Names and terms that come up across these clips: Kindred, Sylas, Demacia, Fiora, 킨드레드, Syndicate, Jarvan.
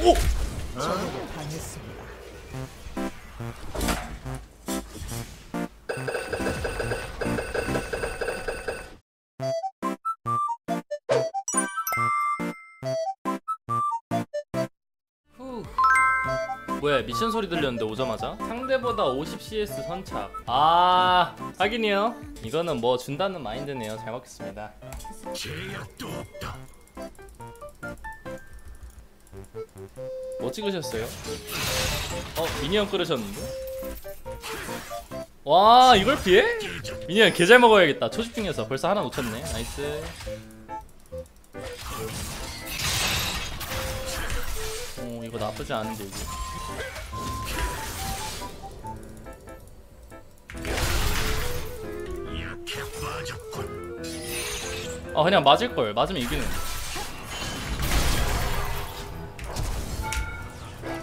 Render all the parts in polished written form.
오! 적을 당했습니다. 뭐야, 미션 소리 들렸는데 오자마자 상대보다 50CS 선착. 아, 하긴이요. 이거는 뭐 준다는 마인드네요. 잘 먹겠습니다. 제약도 없다. 뭐 찍으셨어요? 미니언 끓으셨는데? 와, 이걸 피해? 미니언 개 잘 먹어야겠다. 초집중이어서 벌써 하나 놓쳤네. 나이스. 오, 이거 나쁘지 않은데 이거. 아, 그냥 맞을걸. 맞으면 이기는.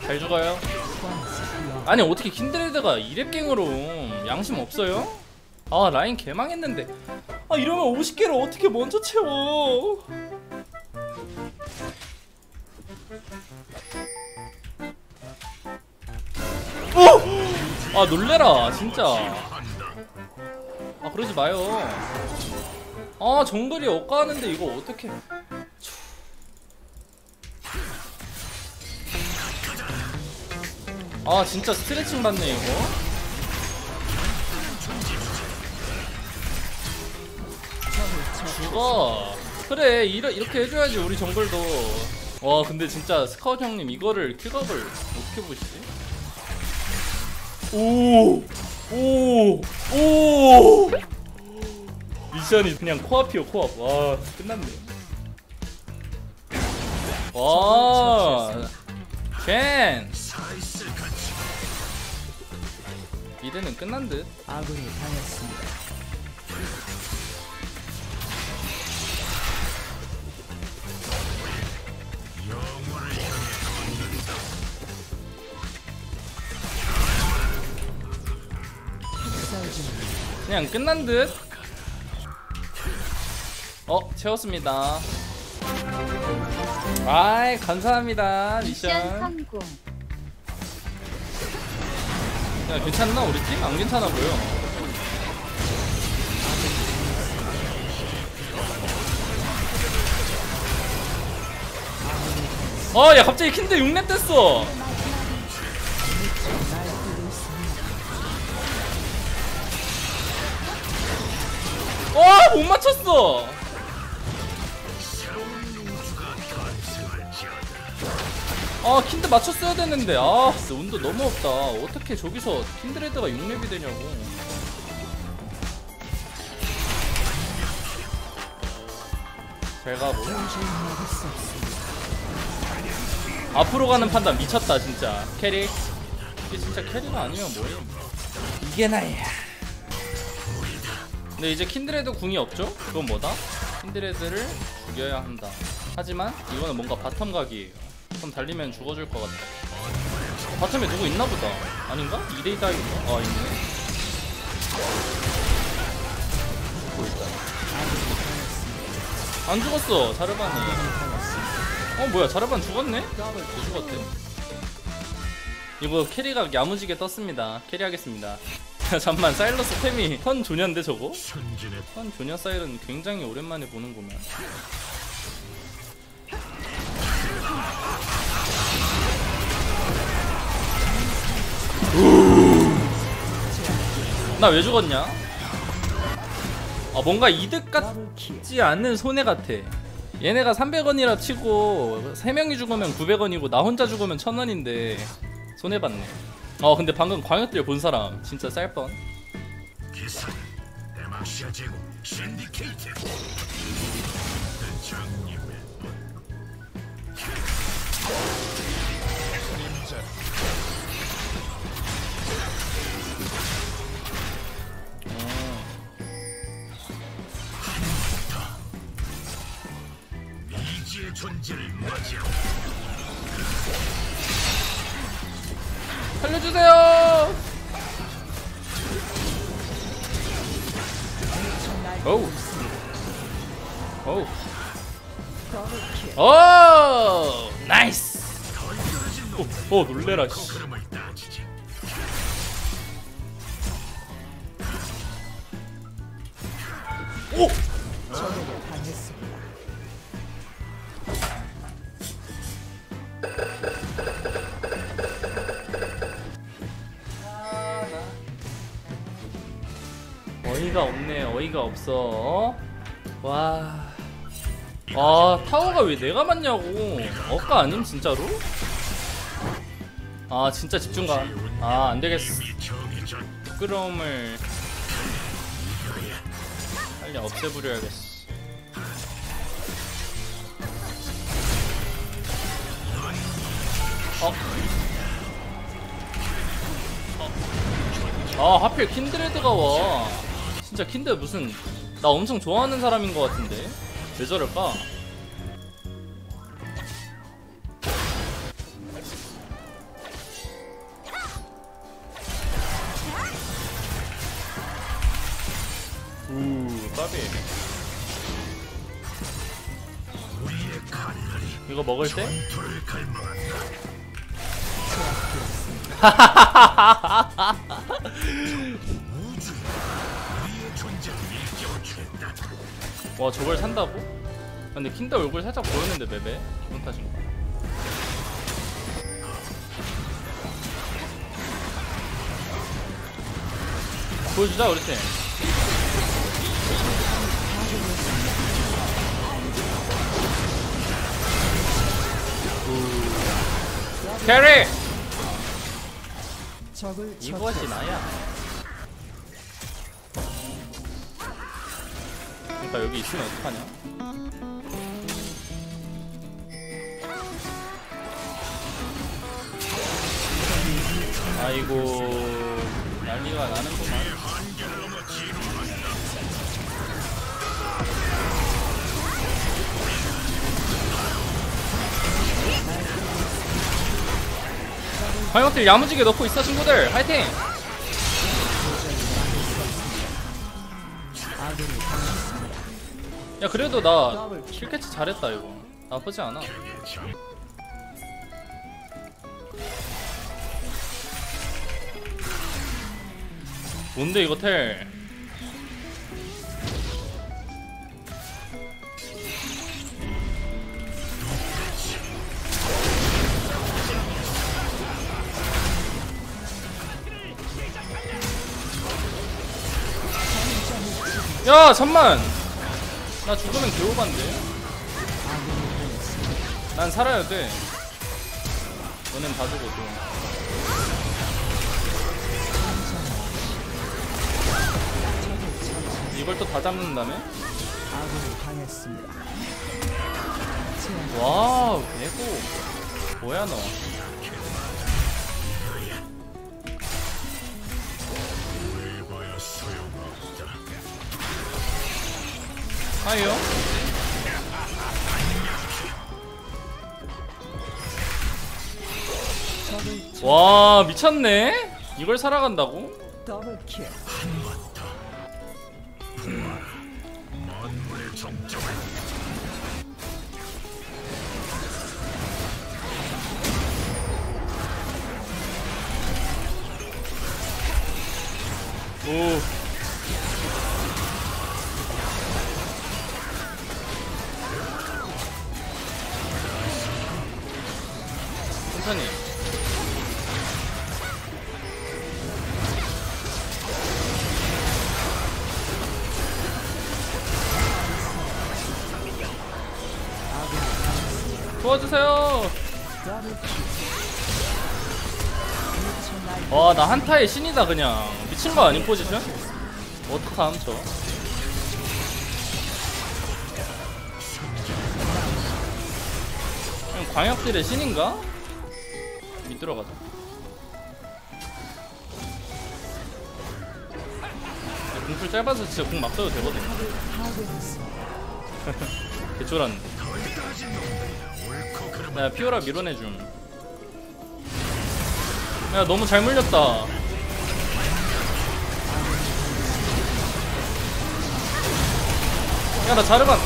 잘 죽어요. 아니, 어떻게 킨드레드가 2렙갱으로 양심 없어요? 아, 라인 개망했는데. 아, 이러면 50개를 어떻게 먼저 채워. 오! 아, 놀래라 진짜. 아, 그러지 마요. 아, 정글이 억까하는데 이거 어떻게. 아, 진짜 스트레칭 받네 이거. 죽어. 그래, 이렇게 해줘야지 우리 정글도. 와, 근데 진짜 스카우트 형님 이거를 킥업을 어떻게 보시지? 오! 미션이 그냥 코앞이요, 코앞. 와, 끝났네. 와, 캔! 미드는 끝난 듯. 아군이 당했습니다. 그냥 끝난 듯. 채웠습니다. 아이, 감사합니다. 미션 성공. 야, 괜찮나 우리 팀? 안 괜찮아 보여. 야, 갑자기 킨드 6렙 됐어. 못 맞췄어. 킨드 맞췄어야 됐는데. 진짜 운도 너무 없다. 어떻게 저기서 킨드레드가 6렙이 되냐고. 잘 가고. 앞으로 가는 판단 미쳤다 진짜. 캐릭. 이게 진짜 캐릭가 아니면 뭐해. 이게 나야. 근데 이제 킨드레드 궁이 없죠? 그건 뭐다? 킨드레드를 죽여야 한다. 하지만 이거는 뭔가 바텀 각이에요. 그럼 달리면 죽어줄 것 같아. 바텀에 누구 있나 보다. 아닌가? 2대2 다이인가? 있네. 죽고 있다. 안 죽었어. 자르반이. 뭐야, 자르반 죽었네? 왜 죽었대? 이거 캐리가 야무지게 떴습니다. 캐리하겠습니다. 잠만, 사일러스 템이 턴 조년데 저거? 턴 조년 사일은 굉장히 오랜만에 보는구만. 나 왜 죽었냐? 뭔가 이득 같지 않은 손해 같아. 얘네가 300원이라 치고 3명이 죽으면 900원이고 나 혼자 죽으면 1000원인데 손해봤네. 근데 방금 광역들 본 사람 진짜 쌀뻔. 데마시아 제국 신디케이트. 살려주세요. 오우 오우 나이스. 오 놀래라 씨. 오! 어이가 없네. 어이가 없어. 와. 아 타워가 왜 내가 맞냐고. 억까 아님 진짜로? 아 진짜 집중가. 아 안되겠어. 부끄러움을 빨리 없애버려야겠어. 아 하필 킨드레드가 와. 진짜 킨드레드 무슨 나 엄청 좋아하는 사람인 것 같은데 왜 저럴까? 까비. 이거 먹을 때? 와 저걸 산다고? 아, 근데 킨다 얼굴 살짝 보였는데 맵에 기분 탓인가? 보여주자 우리 팀. 캐리! 이거지 나야. 그러니까 여기 있으면 어떡하냐? 아이고 난리가 나는구만. 방역들 야무지게 넣고 있어 친구들. 파이팅! 야 그래도 나 킬캐치 잘했다. 이거 나쁘지 않아. 뭔데 이거 텔. 야 잠만 나 죽으면 개오반데. 난 살아야 돼. 너넨 다 죽어도. 이걸 또 다 잡는다며? 와우 개고 뭐야 너. 아이요. 와 미쳤네. 이걸 살아간다고? 오. 천천히. 도와주세요. 와 나 한타의 신이다 그냥. 미친거 아닌 포지션? 어떡함 저. 그냥 광역들의 신인가? 들어가자. 공풀 짧아서 진짜 공 막 써도 되거든. 개쫄았는데. 야 피오라 밀어내줌. 야 너무 잘 물렸다. 야, 나 자르반.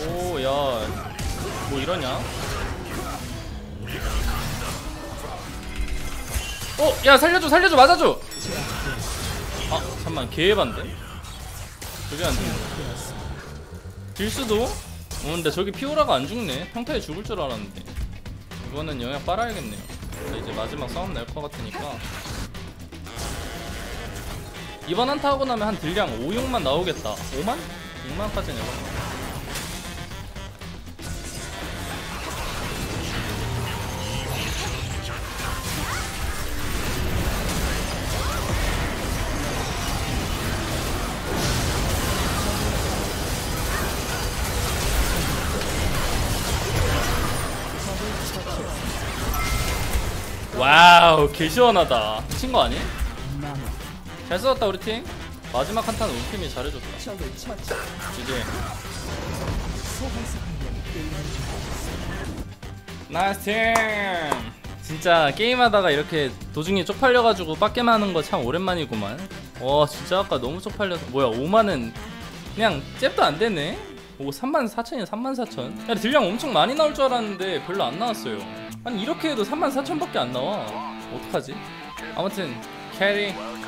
오, 야. 뭐 이러냐? 어, 야, 살려줘, 살려줘, 맞아줘! 아, 잠만, 개해반데? 저게 안 죽네. 딜수도? 어, 근데 저기 피오라가 안 죽네. 평타에 죽을 줄 알았는데. 이거는 영향 빨아야겠네요. 이제 마지막 싸움 날 것 같으니까. 이번 한타 하고 나면 한 딜량 5, 6만 나오겠다. 5만? 6만까지는 해봤나? 와우, 개시원하다. 미친 거 아니? 잘 싸웠다 우리 팀. 마지막 한타는 우리 팀이 잘해줬다. 이제 나이스 팀. 진짜 게임하다가 이렇게 도중에 쪽팔려가지고 빡겜 하는 거 참 오랜만이구만. 와, 진짜 아까 너무 쪽팔려서. 뭐야, 5만은 그냥 잽도 안 되네. 오, 34,000이야 34,000. 야, 딜량 엄청 많이 나올 줄 알았는데 별로 안 나왔어요. 아니, 이렇게 해도 34,000밖에 안 나와. 어떡하지? 아무튼 캐리